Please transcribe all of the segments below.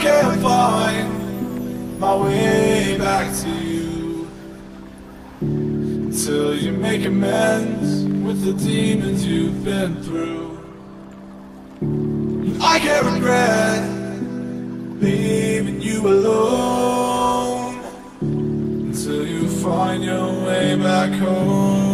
can't find my way back to you until you make amends with the demons you've been through. I can't regret leaving you alone until you find your way back home.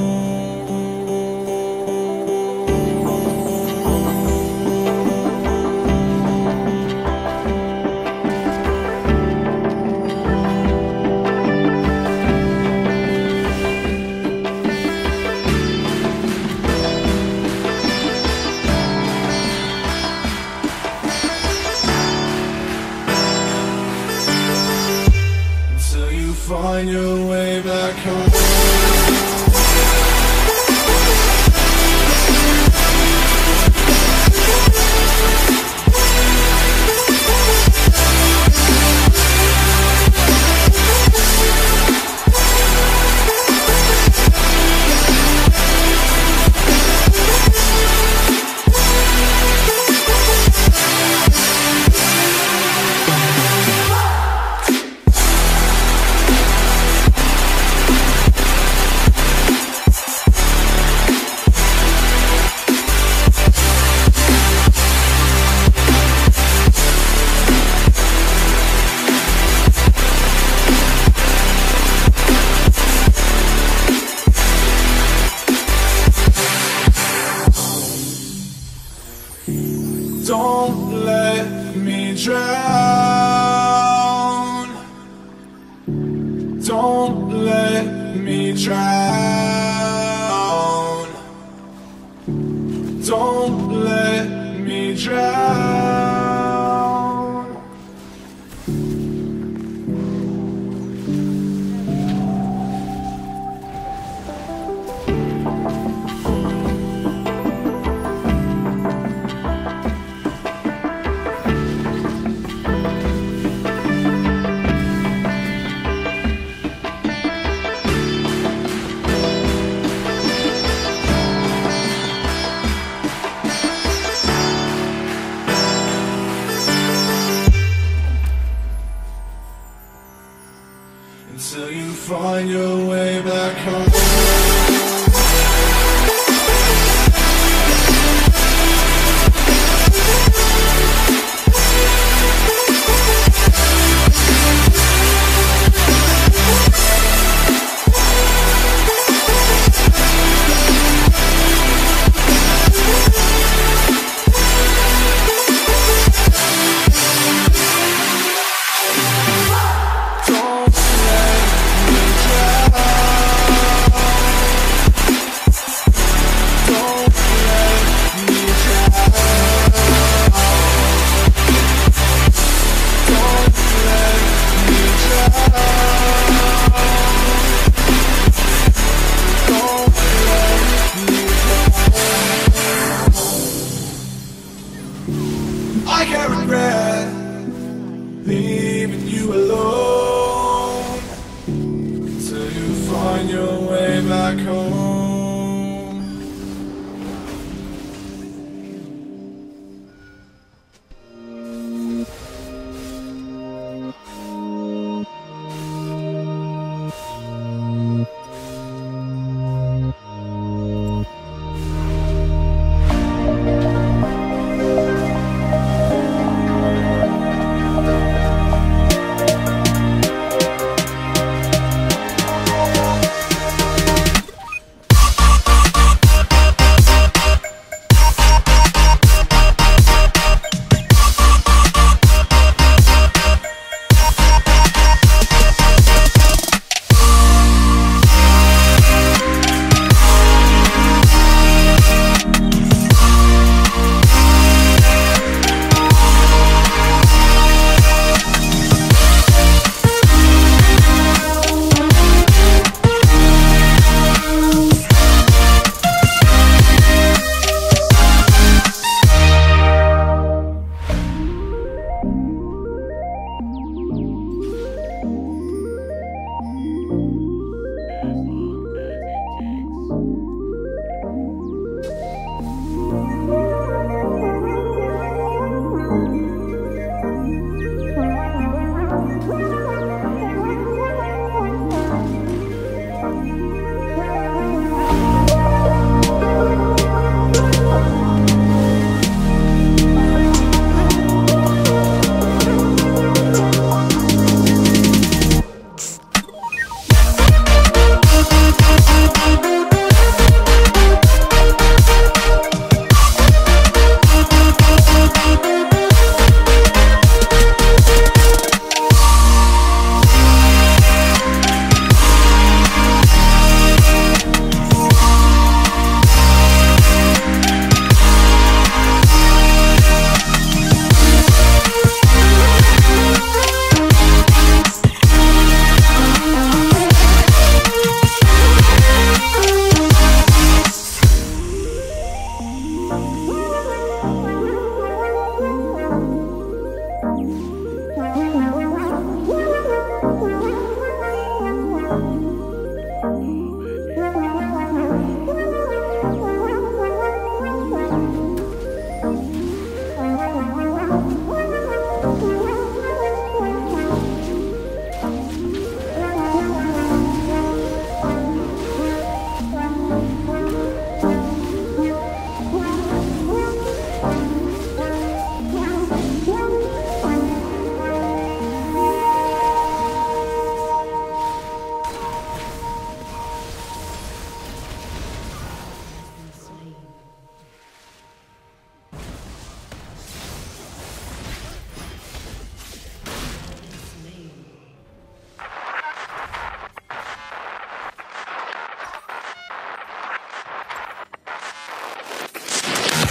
Find your way back home. Don't let me drown. Don't let me drown. Don't let me drown.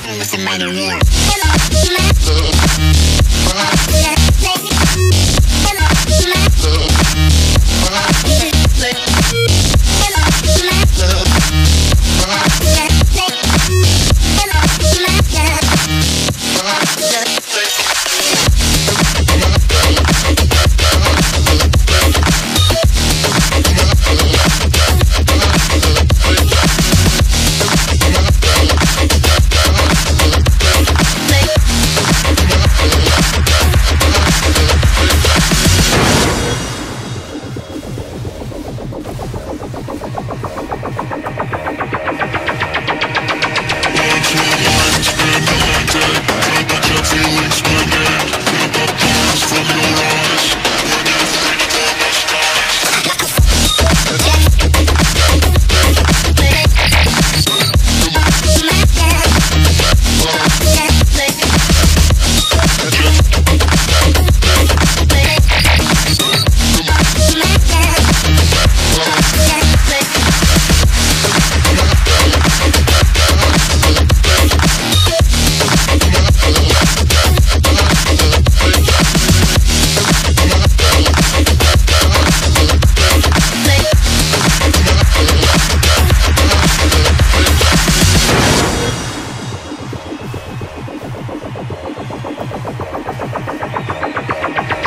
somebody real.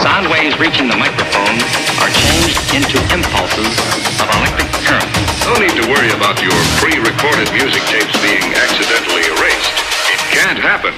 Sound waves reaching the microphone are changed into impulses of electric current. No need to worry about your pre-recorded music tapes being accidentally erased. It can't happen.